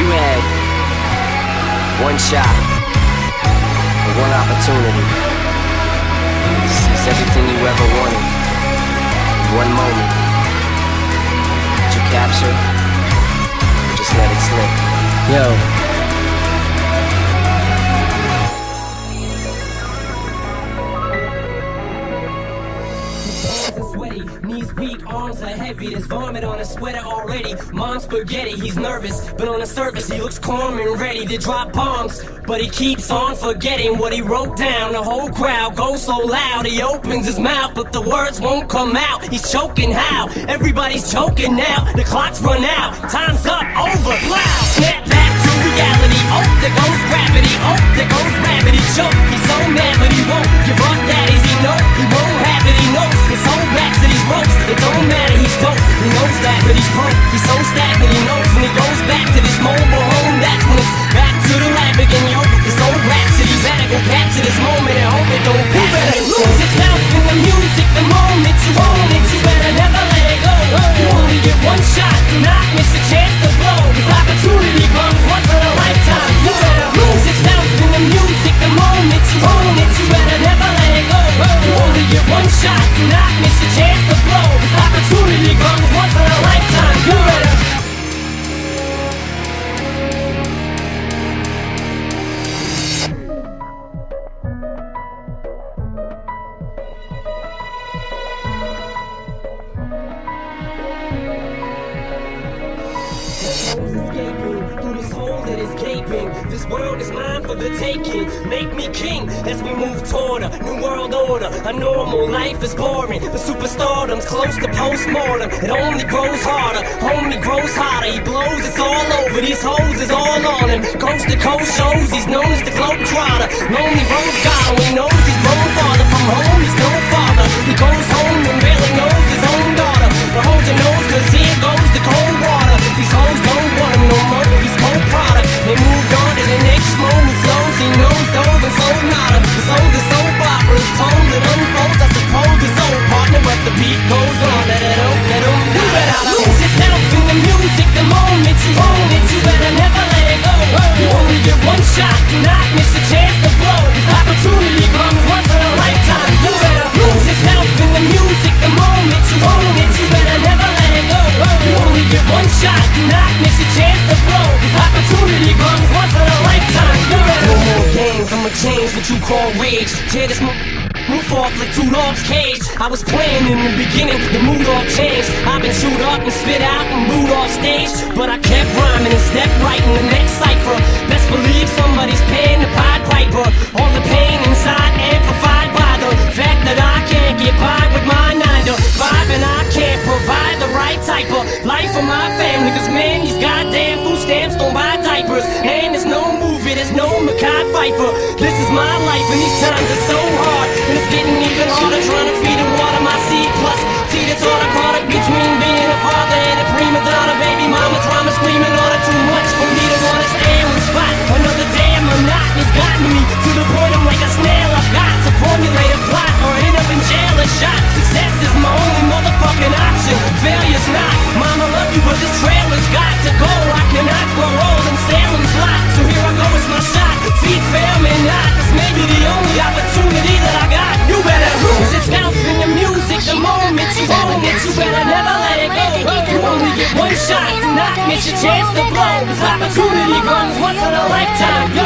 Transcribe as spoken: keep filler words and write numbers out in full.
You had one shot and one opportunity to seize everything you ever wanted in one moment. Did you capture or just let it slip? Yo, knees weak, arms are heavy, there's vomit on his sweater already. Mom's spaghetti, he's nervous, but on the surface he looks calm and ready to drop bombs. But he keeps on forgetting what he wrote down. The whole crowd goes so loud, he opens his mouth, but the words won't come out. He's choking how? Everybody's choking now. The clock's run out, time's up, over, loud. Snap back to reality, oh, there goes gravity, oh, there goes gravity, choke. He's so mad, but he won't give up that easy, no, he won't have it, he knows. His whole back to these ropes, it don't matter, he's dope. He knows that, but he's broke. He's so stagnant, he knows. When he goes back to this mobile home, that's when it's back to the lab again, yo. This old rhapsody better go capture this moment and hope it don't pass. You better lose yourself in the music, the moment you own it. You better never let it go. You only get one shot, do not miss a chance to blow. This opportunity comes once in a lifetime. You better lose yourself in the music, the moment you own it. You better never let it go. You only get one shot, do not miss a chance to blow. This opportunity comes once in a lifetime. You better. This world is mine for the taking. Make me king as we move toward a new world order. A normal life is boring. The superstardom's close to postmortem. It only grows harder, only grows hotter. He blows, it's all over. These hoes is all on him. Coast to coast shows, he's known as the globetrotter. Lonely road god, and he knows he's grown farther. From home, he's no father. He goes home and barely knows his own daughter. But hold your nose, cause here goes the cold water. These hoes don't want him no more. He's cold product. They moved on to the next moment, flows, he knows, dove, and sold nada. The soul, the soap opera is told, it unfolds, I suppose it's old partner, but the beat goes on, let it out, let him do it out. Lose yourself in the music, the moment you own it, you better never let it go. You only get one shot, do not miss a chance to blow. This opportunity comes once in a lifetime. You better lose yourself in the music, the moment you own it, you better never let it go. You only get one shot, do not miss a chance to blow. This opportunity comes once in a lifetime. You better. No more games, I'ma change what you call rage. Tear this mo roof off like two dogs' cage. I was playing in the beginning, the mood all changed. I've been chewed up and spit out and booed off stage, but I kept rhyming and stepped right in the next cipher. Best believe somebody's paying the Pied Piper. All the pain inside amplified by the fact that I can't get by with my nine to five, and I can't provide the right type of life for my family. Cause man, these goddamn food stamps don't buy diapers. And there's no movie, there's no Mackay Pfeiffer. This is my life and these times are so hard, and it's getting even harder trying to feed and water my seed. Plus, see that's all I caught up between being a father and a prima donna. Baby mama drama screaming on it too much for me to wanna stay in one spot. Another day I'm not, it's gotten me to the point I'm like a snail. I've got to formulate a plot or end up in jail or shot. Success is my only motherfucking option, failure's not. Mama love you but this trailer's got to go. I cannot grow old in Salem's Lot, so here I go, it's my shot. Feet fail me not, this may be the only opportunity that I got. You better lose yourself in the music, the moment you own it. You better never let it go. You only get one shot, do not miss your chance to blow. This opportunity comes once in a lifetime.